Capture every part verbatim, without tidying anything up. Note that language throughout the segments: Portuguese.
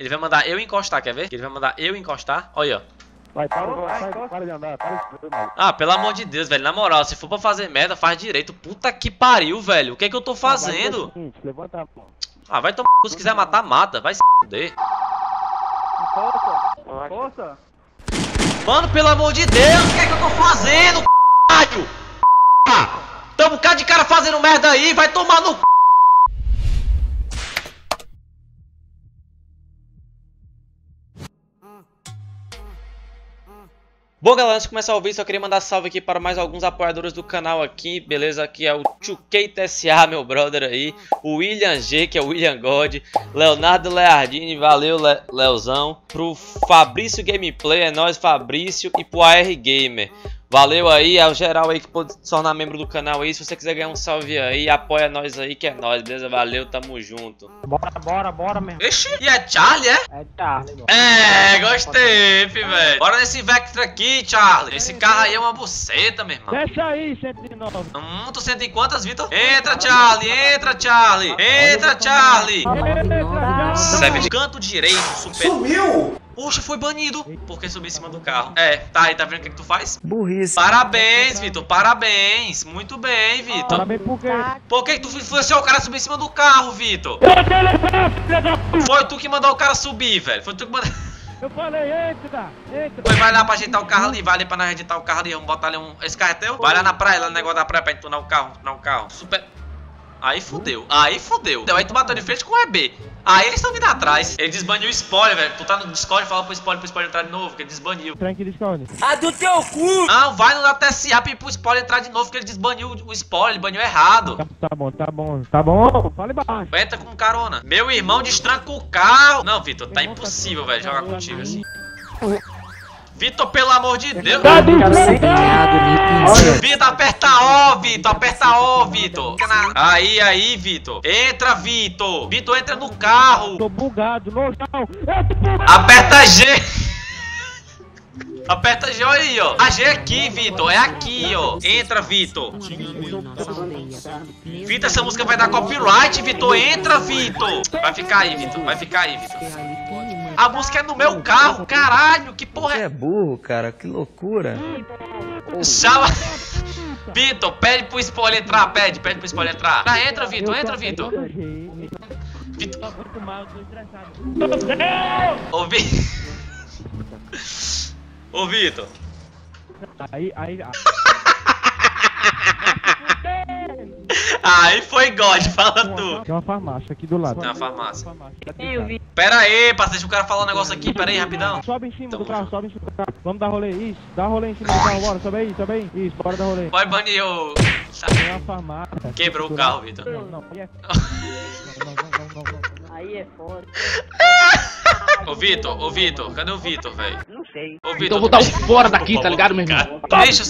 Ele vai mandar eu encostar, quer ver? Ele vai mandar eu encostar. Olha aí, ó. Vai, para, vai, vai, para de andar, para de andar. Ah, pelo amor de Deus, velho. Na moral, se for pra fazer merda, faz direito. Puta que pariu, velho. O que é que eu tô fazendo? Levanta a mão. Ah, vai tomar cu. Se quiser matar, mata. Vai se fuder. Força, força. Mano, pelo amor de Deus, o que é que eu tô fazendo, caralho? Tamo cá de cara fazendo merda aí. Vai tomar no c. Bom, galera, antes de começar o vídeo, só queria mandar salve aqui para mais alguns apoiadores do canal aqui, beleza? Aqui é o dois K T S A, meu brother aí, o William G, que é o William God, Leonardo Leardini, valeu, Le Leozão. Pro Fabrício Gameplay, é nóis, Fabrício, e pro A R Gamer. Valeu aí, ao geral aí que pode se tornar membro do canal aí. Se você quiser ganhar um salve aí, apoia nós aí que é nós, beleza? Valeu, tamo junto. Bora, bora, bora mesmo. Ixi, e é Charlie, é? É Charlie, mano. É, gostei, fi, velho. Bora nesse Vectra aqui, Charlie. Esse carro aí é uma buceta, meu irmão. Deixa aí, cento e nove. Hum, tu senta em quantas, Vitor? Entra, Charlie, entra, Charlie. Entra, Charlie. Serve de canto direito, super. Sumiu! Poxa, foi banido. Porque subiu em cima do carro. É, tá aí, tá vendo o que, que tu faz? Burrice. Parabéns, Vitor, parabéns. Muito bem, Vitor. Parabéns por quê? Por que tu influenciou o cara subir em cima do carro, Vitor? Foi tu que mandou o cara subir, velho. Foi tu que mandou. Eu falei, entra, entra. Vai lá pra ajeitar o carro ali, vai ali pra nós ajeitar o carro ali. Vamos botar ali um. Esse carro é teu? Vai lá na praia, lá no negócio da praia pra entunar o carro. Entunar o carro. Super. Aí fudeu, aí fudeu. Aí tu bateu de frente com o E B. Aí eles estão vindo atrás. Ele desbaniu o spoiler, velho. Tu tá no Discord, fala pro spoiler, pro spoiler entrar de novo, que ele desbaniu. Tranque Discord. Ah, do teu cu! Não, vai no T S A pro spoiler entrar de novo, que ele desbaniu o spoiler, ele baniu errado. Tá, tá bom, tá bom, tá bom. Fala embaixo. Entra com carona. Meu irmão, destranca o carro. Não, Vitor, tá impossível, velho, jogar contigo assim. Vitor, pelo amor de Deus. Tá Vitor, aperta O, Vitor. Aperta O, Vitor. Aí, aí, Vitor. Entra, Vitor. Vitor, entra no carro. Tô bugado, não, não. Aperta G. Aperta G aí, ó. A G é aqui, Vitor. É aqui, ó. Entra, Vitor. Vitor, essa música vai dar copyright, Vitor. Entra, Vitor. Vai ficar aí, Vitor. Vai ficar aí, Vitor. A música é no meu carro, caralho, que porra é? É burro, cara, que loucura. Chama. Vitor, pede pro spoiler entrar, pede, pede pro spoiler entrar. Ah, entra, Vitor, entra, Vitor. Vitor. Ô, Vitor. Ô, Vitor. Aí, aí. Aí foi God, fala tu. Tem uma farmácia aqui do lado. Tem uma farmácia. Pera aí, parceiro, deixa o cara falar um negócio aqui, pera aí, rapidão. Sobe em cima então, do carro, sobe em cima do carro. Vamos dar rolê, isso, dá rolê em cima do carro, bora, sobe aí, sobe aí. Isso, bora dar rolê. Vai banir o... Tem uma farmácia. Quebrou o carro, Vitor. Não, não, aí é foda. Aí é foda. Ô Vitor, ô Vitor, cadê o Vitor, velho? Não sei. Ô Vitor, eu vou dar fora daqui, tá ligado, meu irmão? Deixa.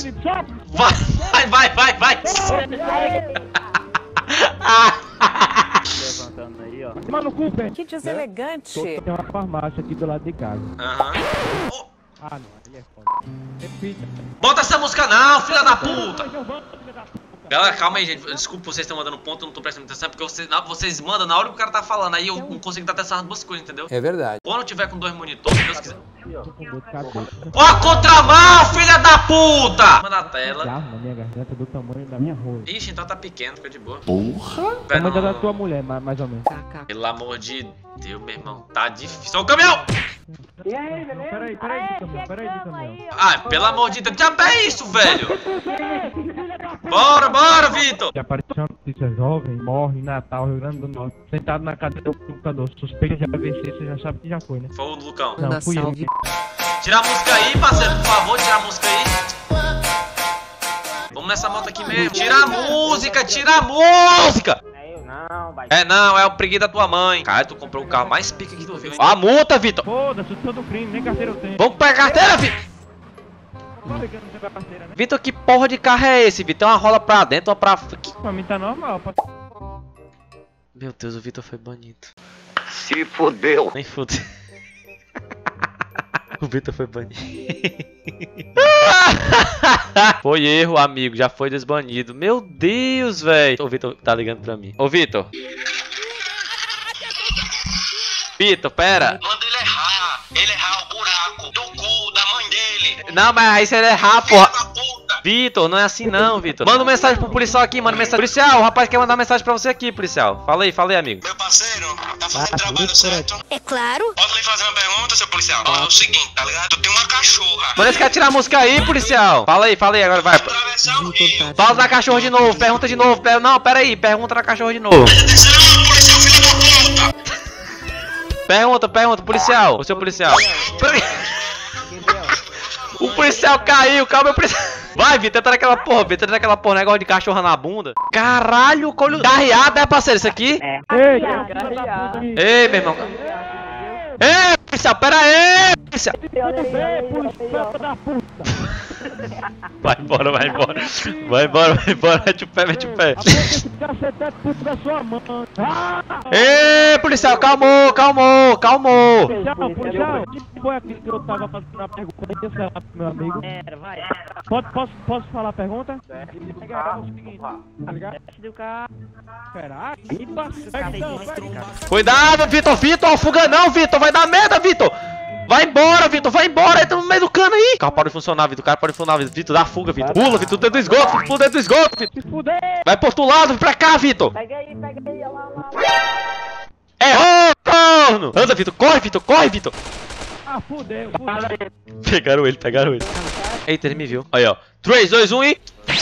Vai, vai, vai, vai. Levantando aí, ó. Mano, Cooper. Que deselegante. Tem uma farmácia aqui do lado de casa. Aham. Uhum. Oh. Ah, não, ele é foda. Bota essa música não, filha da puta. Galera, calma aí, gente. Desculpa, vocês estão mandando ponto, eu não tô prestando atenção, porque vocês, não, vocês mandam na hora que o cara tá falando, aí eu não consigo dar atenção nas duas coisas, entendeu? É verdade. Quando eu tiver com dois monitores, se Deus quiser. Ó, a contramão, filha da puta! Manda na tela. Arma, minha garganta do tamanho da minha rola. Ixi, então tá pequeno, fica de boa. Porra! Vai não... da tua mulher, mais ou menos. Pelo amor de Deus, meu irmão, tá difícil. Ó, o caminhão! E aí, beleza? Peraí, peraí, Vitor, peraí, Vitor. Ah, pelo amor de Deus, já é isso, velho! Bora, bora, Vitor! Já apareceu notícia jovem, morre em Natal, Rio Grande do Norte, sentado na cadeira do computador. Suspeita de A V C, você já sabe que já foi, né? Foi o Lucão. Não, fui eu. Tira a música aí, parceiro, por favor, tira a música aí. Vamos nessa moto aqui mesmo. Tira a música, tira a música! Não, vai. É não, é o preguiça da tua mãe. Cara, tu comprou o carro mais pica que tu viu. Ó a multa, Vitor. Foda-se, todo crime, nem carteira eu tenho. Vamos pra carteira, Vitor. Vitor, que porra de carro é esse, Vitor? Uma rola pra dentro, uma pra... Pra mim tá normal. Pra... Meu Deus, o Vitor foi banido. Se fodeu. Nem fodeu. O Vitor foi banido. Foi erro, amigo. Já foi desbanido. Meu Deus, velho. O Vitor tá ligando pra mim. Ô, Vitor. Vitor, pera. Manda ele errar. Ele errar o buraco do cu da mãe dele. Não, mas aí se ele errar, porra. Vitor, não é assim não, Vitor. Manda uma mensagem pro policial aqui, manda mensagem. Policial, o rapaz quer mandar mensagem pra você aqui, policial. Fala aí, fala aí, amigo. Meu parceiro, tá fazendo ah, trabalho certo? É claro. Posso lhe fazer uma pergunta, seu policial? Ó, é o seguinte, tá ligado? Tu tem uma cachorra. Parece que atirar a música aí, policial. Fala aí, fala aí, agora vai. Pausa na cachorra de novo, pergunta de novo. Per... Não, pera aí, pergunta na cachorra de novo. Pergunta, pergunta, policial. O seu policial. O policial caiu, calma, o policial. Vai, Vitor, entra naquela porra, Vitor, entra naquela porra, negócio de cachorra na bunda. Caralho, colho. Carreada, é, parceiro, isso aqui? É. Ei, ei, meu irmão. Ei, policial, pera aí, policial. Vai embora, vai embora. Vai embora, vai embora, mete o pé, mete o pé. Ei, policial, calmou, calmou, calmou. Foi aquilo que eu tava fazendo a pergunta, esse é meu amigo. Era, vai. Pode, posso, posso falar a pergunta? É, será? Cuidado, Vitor, Vitor, fuga não, Vitor, vai dar merda, Vitor. Vai embora, Vitor, vai embora, entra no meio do cano aí. O carro pode funcionar, Vitor, o cara pode funcionar, Vitor, Vitor, dá fuga, Vitor. Pula, Vitor, dentro do esgoto, pula dentro do esgoto, Vitor. Vai pro outro lado, pra cá, Vitor. Pega aí, pega aí, olha lá, lá. É, torno. Anda, Vitor, corre, Vitor, corre, Vitor. Ah, fudeu, fudeu. Pegaram ele, pegaram ele. Eita, ele me viu. Aí, ó. três, dois, um e...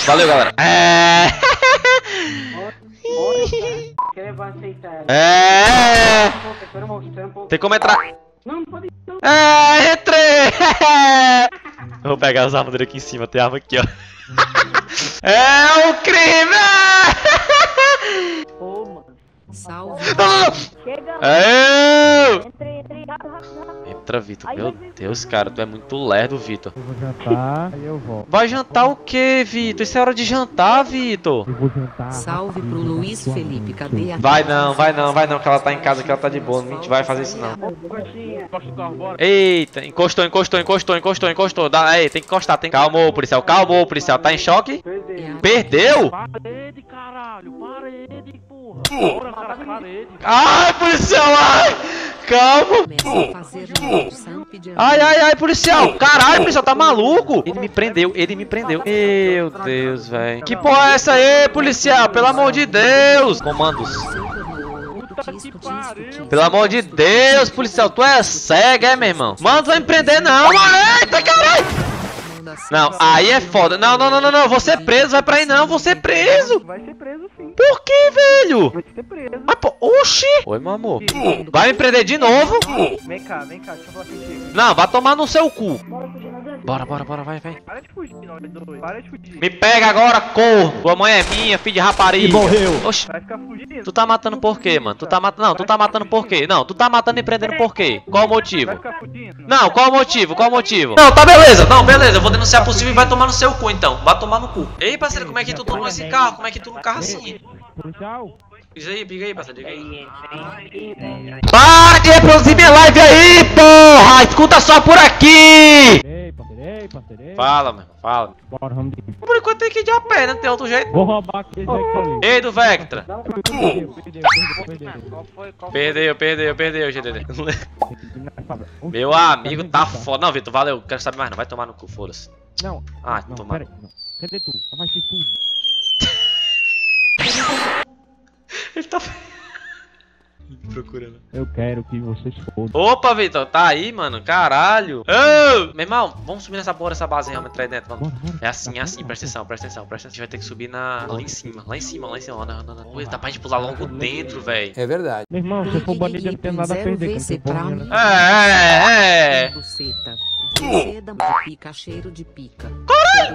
Valeu, galera. É... é... Tem como entrar... Não, não pode. É, entrei! Vou pegar as armas dele aqui em cima, tem arma aqui, ó. É o crime! Ô, mano. Salve. Chega! É eu! Entra, Vitor, meu Deus, cara, tu é muito lerdo, Vitor. Eu vou jantar, aí eu volto. Vai jantar o que, Vitor? Isso é hora de jantar, Vitor. Eu vou jantar. Salve pro Luiz Felipe, cadê a... Vai não, vai não, vai não, que ela tá em casa, que ela tá de boa, não, a gente vai fazer isso não. Eita, encostou, encostou, encostou, encostou, encostou. Dá, aí, tem que encostar, tem que... Calmou, policial, calmou, policial, tá em choque? Perdeu? Parede, caralho, parede, porra. Ai, policial, ai! Calma! Ai, ai, ai, policial! Caralho, policial, tá maluco? Ele me prendeu, ele me prendeu. Meu Deus, velho. Que porra é essa aí, policial? Pelo amor de Deus! Comandos. Pelo amor de Deus, policial, tu é cego, é, meu irmão? Mano, tu vai me prender, não! Eita, caralho! Não, aí é foda. Não, não, não, não, não. Vou ser preso, vai pra aí, não. Vou ser preso. Vai ser preso, sim. Por que, velho? Vai ser preso. Ah, pô, oxi. Oi, meu amor. Vai me prender de novo? Vem cá, vem cá, deixa eu falar contigo. Não, vai tomar no seu cu. Bora, bora, bora, vai, vai. Para de fugir, não, doido. Para de fugir. Me pega agora, corro. Tua mãe é minha, filho de rapariga. E morreu. Oxi. Vai ficar fugindo. Tu tá matando por quê, mano? Tu tá matando. Não, tu tá matando por quê? Não, tu tá matando e prendendo por quê? Qual o motivo? Vai ficar fugindo. Não, qual o motivo? Qual o motivo? Não, tá beleza. Não, beleza. Eu vou denunciar possível e vai tomar no seu cu, então. Vai tomar no cu. Ei, parceiro, como é que tu tomou esse carro? Como é que tu no carro assim? Diz aí, diga aí, parceiro, diga aí. Para de reproduzir minha live aí, porra! Escuta só por aqui! Fala, mano, fala. Bora, vamos de... Por enquanto tem que ir de a pé, não tem outro jeito. Vou roubar aqui. Oh. Ei, do Vectra. Perdeu, perdeu, perdeu, perdeu, G D D. Meu amigo tá foda. Não, Vitor, valeu, quero saber mais não, vai tomar no cu, foda-se. Não. Ah, tomar. Cadê tu? Vai ser tudo. Ele tá... Procurando. Eu quero que vocês fodam. Opa, Vitor, tá aí, mano. Caralho. Oh! Meu irmão, vamos subir nessa porra, essa base, realmente, entrar aí dentro, vamos. É assim, é assim, presta atenção, presta atenção, presta atenção. A gente vai ter que subir na... lá em cima, lá em cima, lá em cima. Não, não, não. Coisa, dá pra gente pular logo dentro, velho. É verdade. Meu irmão, se eu for banido, não tem nada a perder. É, é, é. Caralho,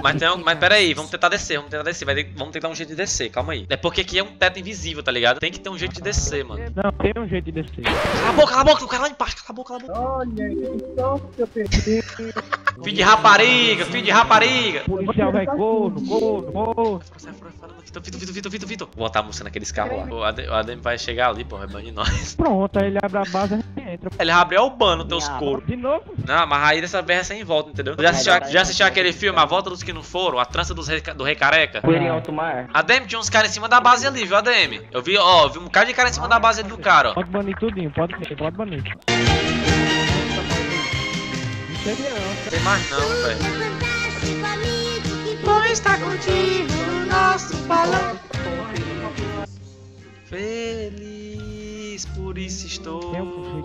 mas, tem um, mas pera aí, vamos tentar descer, vamos tentar descer, vai ter, vamos tentar um jeito de descer, calma aí. É porque aqui é um teto invisível, tá ligado? Tem que ter um jeito de descer, mano. Não, tem um jeito de descer. Cala a boca, cala a boca, o cara lá embaixo, cala a boca, cala a boca. Olha aí, só que eu perdi. Filho de rapariga, filho de rapariga. Policial vai, corno, corno, corno. Vitor, Vitor, Vitor, Vitor, Vitor. Vou botar a música naqueles carros lá. O A D M vai chegar ali, pô, é banho de nós. Pronto, aí ele abre a base. entra. Ele abre o bando teus couro. De novo? Não, mas aí dessa vez é sem volta, entendeu? Já assistiu, já assistiu aquele filme, A Volta dos Que Não Foram? A Trança dos Re, do Rei Careca? Poeira em alto mar. A D M tinha uns caras em cima da base ali, viu, A D M? Eu vi, ó, vi um cara de cara em cima da base ali do cara, ó. Pode banir tudinho, pode, pode banir. Não tem mais não, velho. Bom estar contigo no nosso balão. Feliz por isso estou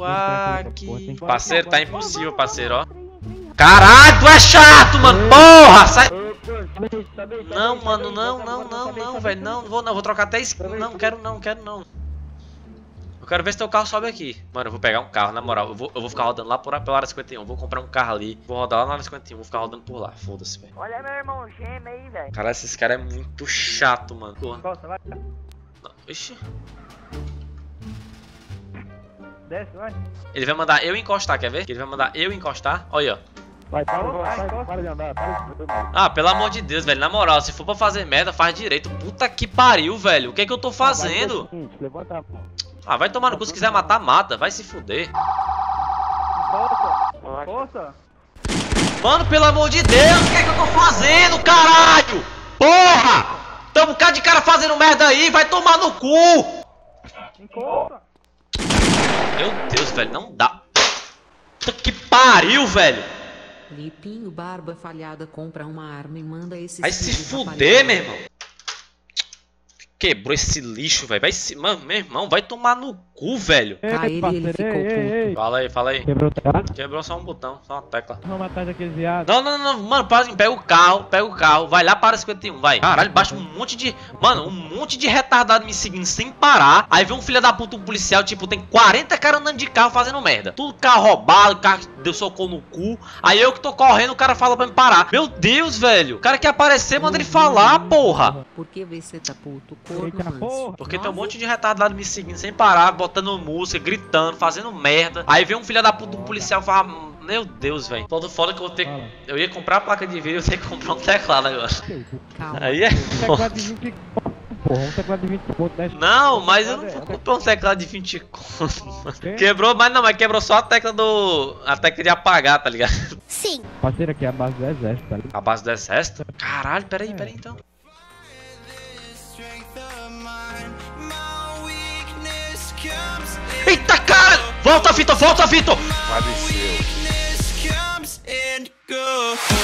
aqui. Parceiro, tá impossível, parceiro, ó. Caralho, tu é chato, mano. Porra, sai. Não, mano, não, não, não, não, velho. Não, não vou não, vou trocar até skin. Não, quero não, quero não. Eu quero ver se teu carro sobe aqui. Mano, eu vou pegar um carro, na moral. Eu vou, eu vou ficar rodando lá por, pela área cinquenta e um. Vou comprar um carro ali. Vou rodar lá na área cinquenta e um. Vou ficar rodando por lá. Foda-se, velho. Olha meu irmão gêmeo aí, velho. Cara, esses caras é muito chato, mano. Volta, vai. Não, ixi. Desce, vai. Ele vai mandar eu encostar, quer ver? Ele vai mandar eu encostar. Olha aí, ó. Vai, para, vai, vai, para de andar, para de andar. Ah, pelo amor de Deus, velho. Na moral, se for pra fazer merda, faz direito. Puta que pariu, velho. O que é que eu tô fazendo? Levanta a mão. Ah, vai tomar no cu, se quiser matar, mata. Vai se fuder. Força, força. Mano, pelo amor de Deus, o que é que eu tô fazendo, caralho? Porra! Tamo cá de cara fazendo merda aí, vai tomar no cu. Encosta. Meu Deus, velho, não dá. Puta que pariu, velho. Lipinho barba falhada compra uma arma e manda esse... Vai se fuder, meu irmão. Quebrou esse lixo, velho. Vai se... Mano, meu irmão, vai tomar no cu, velho. Aí ele, ele ficou puto. Fala aí, fala aí. Quebrou o teclado? Quebrou só um botão, só uma tecla. Vamos matar daqueles viados. Não, não, não, mano, para, pega o carro, pega o carro. Vai lá para cinquenta e um, vai. Caralho, baixa um monte de... Mano, um monte de retardado me seguindo sem parar. Aí vem um filho da puta, um policial, tipo, tem quarenta caras andando de carro fazendo merda. Tudo carro roubado, carro que deu socorro no cu. Aí eu que tô correndo, o cara fala pra me parar. Meu Deus, velho. O cara quer aparecer, manda ele falar, porra. Por que você tá puto? Porque tem um monte de retardado me seguindo sem parar, botando música, gritando, fazendo merda. Aí vem um filho da puta, um policial, fala... Meu Deus, velho. Todo foda que eu vou ter... Eu ia comprar a placa de vídeo, eu ia ter que comprar um teclado agora. Calma. Aí é... Porra, um teclado de vinte conto, né? Não, mas eu não vou comprar um teclado de vinte conto. Quebrou, mas não, mas quebrou só a tecla do... A tecla de apagar, tá ligado? Sim. Parceiro, aqui é a base do exército, tá ligado? A base do exército? Caralho, peraí, peraí então. Eita cara! Volta, Fito! Volta, Fito! Faleceu.